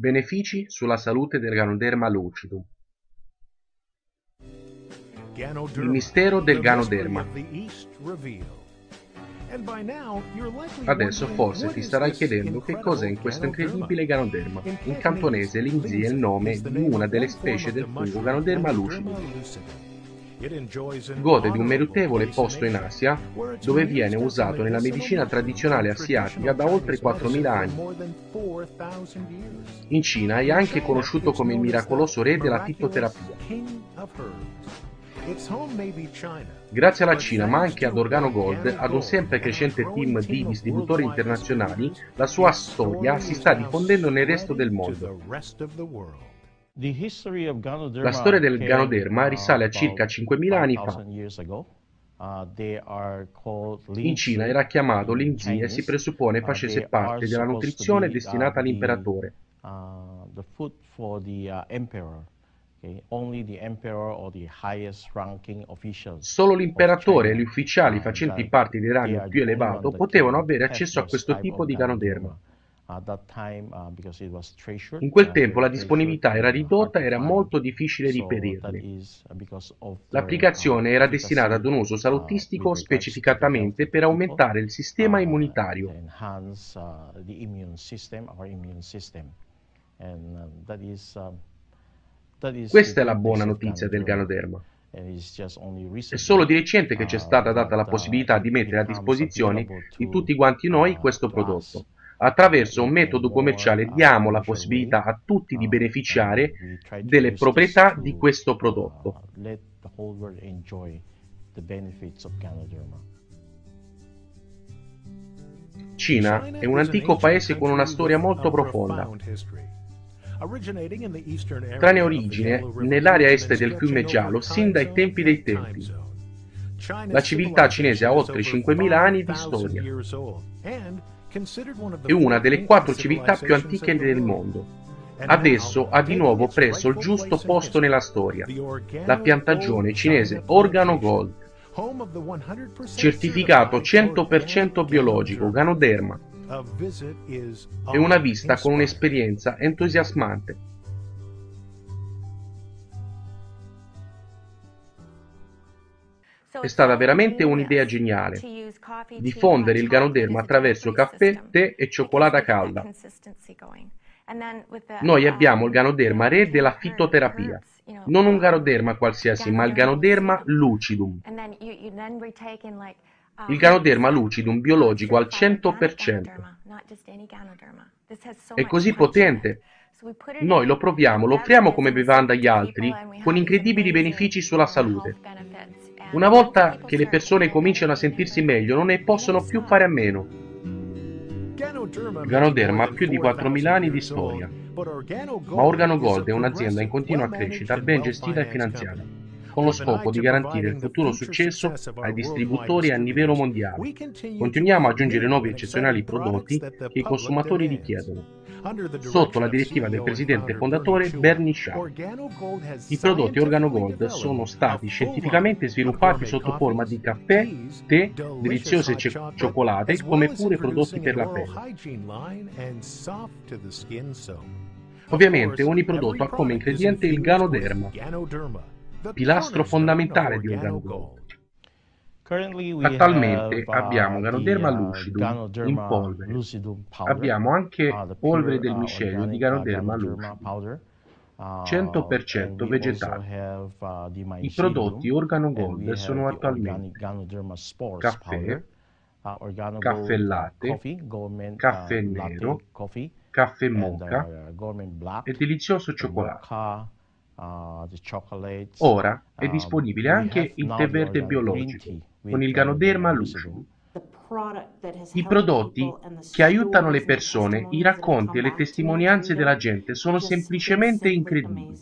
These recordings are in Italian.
Benefici sulla salute del Ganoderma lucidum. Il mistero del Ganoderma. Adesso forse ti starai chiedendo che cos'è in questo incredibile Ganoderma. In cantonese Lingzhi è il nome di una delle specie del fungo Ganoderma lucidum. Gode di un meritevole posto in Asia, dove viene usato nella medicina tradizionale asiatica da oltre 4.000 anni. In Cina è anche conosciuto come il miracoloso re della fitoterapia. Grazie alla Cina, ma anche ad Organo Gold, ad un sempre crescente team di distributori internazionali, la sua storia si sta diffondendo nel resto del mondo. La storia del Ganoderma risale a circa 5.000 anni fa. In Cina era chiamato Lingzhi e si presuppone facesse parte della nutrizione destinata all'imperatore. Solo l'imperatore e gli ufficiali facenti parte dei ranghi più elevato potevano avere accesso a questo tipo di Ganoderma. In quel tempo la disponibilità era ridotta e era molto difficile reperirle. L'applicazione era destinata ad un uso salutistico specificatamente per aumentare il sistema immunitario. Questa è la buona notizia del Ganoderma. È solo di recente che ci è stata data la possibilità di mettere a disposizione di tutti quanti noi questo prodotto. Attraverso un metodo commerciale diamo la possibilità a tutti di beneficiare delle proprietà di questo prodotto. Cina è un antico paese con una storia molto profonda. Trae origine nell'area est del fiume Giallo sin dai tempi dei tempi. La civiltà cinese ha oltre 5.000 anni di storia. È una delle 4 civiltà più antiche del mondo. Adesso ha di nuovo preso il giusto posto nella storia, la piantagione cinese Organo Gold, certificato 100% biologico, Ganoderma. È una visita con un'esperienza entusiasmante. È stata veramente un'idea geniale, diffondere il Ganoderma attraverso caffè, tè e cioccolata calda. Noi abbiamo il Ganoderma re della fitoterapia, non un Ganoderma qualsiasi, ma il Ganoderma lucidum. Il Ganoderma lucidum biologico al 100%. È così potente. Noi lo proviamo, lo offriamo come bevanda agli altri, con incredibili benefici sulla salute. Una volta che le persone cominciano a sentirsi meglio, non ne possono più fare a meno. Il Ganoderma ha più di 4.000 anni di storia, ma Organo Gold è un'azienda in continua crescita, ben gestita e finanziata, con lo scopo di garantire il futuro successo ai distributori a livello mondiale. Continuiamo ad aggiungere nuovi eccezionali prodotti che i consumatori richiedono. Sotto la direttiva del presidente fondatore Bernie Shaw, i prodotti Organo Gold sono stati scientificamente sviluppati sotto forma di caffè, tè, deliziose cioccolate, come pure prodotti per la pelle. Ovviamente ogni prodotto ha come ingrediente il Ganoderma, pilastro fondamentale di Organo Gold. Attualmente abbiamo Ganoderma lucidum in polvere, abbiamo anche polvere del miscelio di Ganoderma lucidum, 100% vegetale. I prodotti Organo Gold sono attualmente caffè, caffè latte, caffè nero, caffè mocha e delizioso cioccolato. Ora è disponibile anche il tè verde biologico con il Ganoderma lucidum. I prodotti che aiutano le persone, i racconti e le testimonianze della gente sono semplicemente incredibili,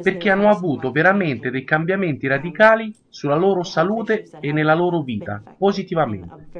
perché hanno avuto veramente dei cambiamenti radicali sulla loro salute e nella loro vita, positivamente.